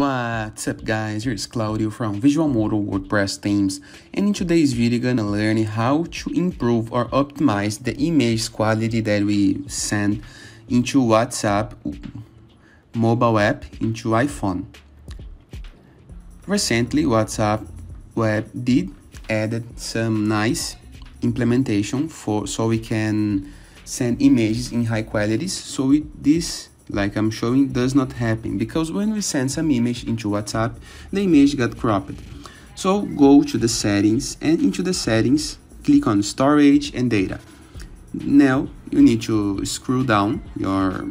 What's up guys, here's Claudio from Visualmodo WordPress Themes, and in today's video gonna learn how to improve or optimize the image quality that we send into WhatsApp mobile app into iPhone. Recently WhatsApp web did added some nice implementation so we can send images in high qualities, so this like I'm showing does not happen, because when we send some image into WhatsApp the image got cropped. So go to the settings, and into the settings click on storage and data. Now you need to scroll down your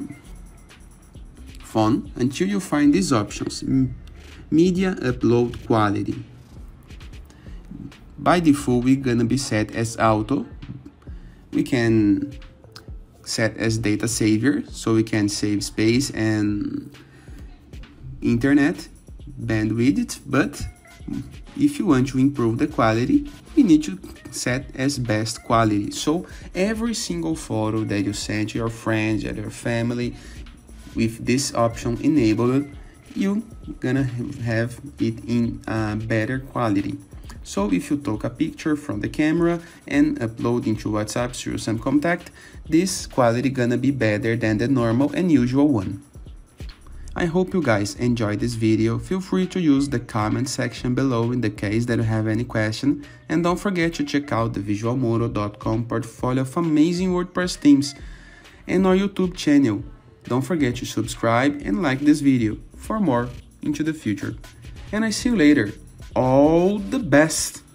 phone until you find these options: media upload quality. By default we're gonna be set as auto. We can set as data saver, so we can save space and internet bandwidth, but if you want to improve the quality we need to set as best quality. So every single photo that you send to your friends or your family with this option enabled, you're gonna have it in better quality. So if you take a picture from the camera and upload into WhatsApp through some contact, this quality gonna be better than the normal and usual one. I hope you guys enjoyed this video. Feel free to use the comment section below in the case that you have any question, and don't forget to check out the visualmodo.com portfolio of amazing WordPress themes and our YouTube channel. Don't forget to subscribe and like this video for more into the future, and I see you later. All the best.